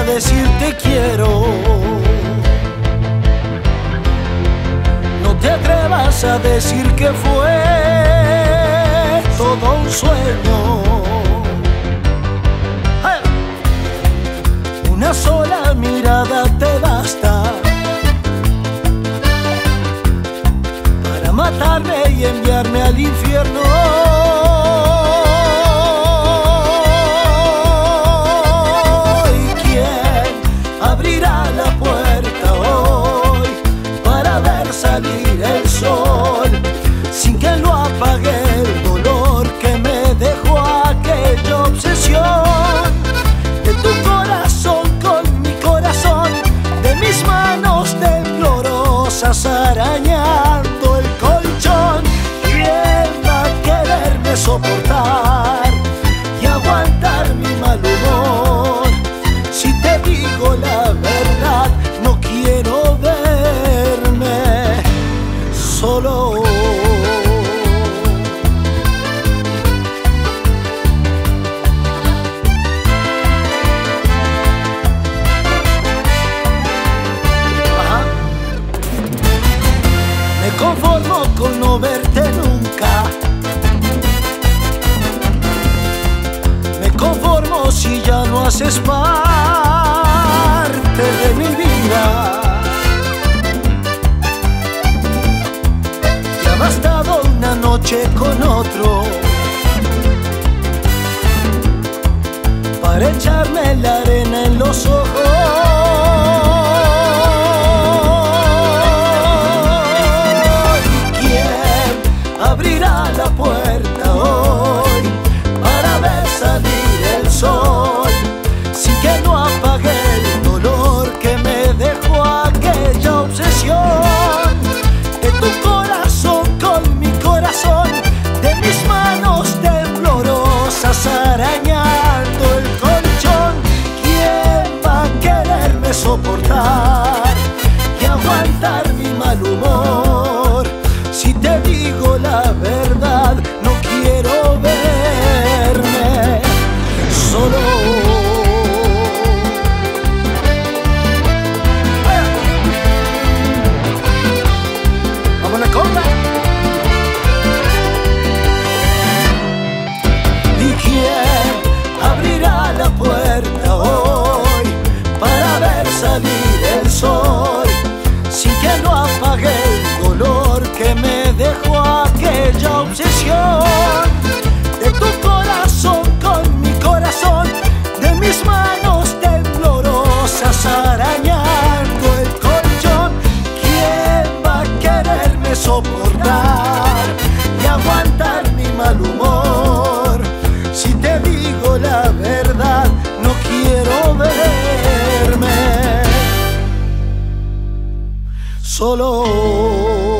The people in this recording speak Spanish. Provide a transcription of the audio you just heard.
a decir te quiero. No te atrevas a decir que fue todo un sueño. ¡Hey! Una sola mirada te basta para matarme y enviarme al infierno. Salir el sol sin que lo apague el dolor que me dejó aquella obsesión de tu corazón con mi corazón, de mis manos temblorosas arañando el colchón. ¿Quién va a quererme soportar y aguantar mi mal humor? Si te digo la verdad, no quiero ver solo. Ajá. Me conformo con no verte nunca. Me conformo si ya no haces parte de mi vida. Bastado una noche con otro para echarme la arena en los ojos. ¿Quién abrirá la puerta hoy para ver salir el sol sin que no apague el dolor que me dejó aquella obsesión de tu corazón? Mis manos temblorosas arañando el colchón. ¿Quién va a quererme soportar y aguantar mi mal humor? Si te digo la verdad, no quiero verme solo. El sol sin que no apague el dolor que me dejó aquella obsesión de tu corazón con mi corazón, de mis manos temblorosas arañando el colchón. ¿Quién va a quererme soportar y aguantar mi mal humor? Si te digo la verdad, no quiero verme solo.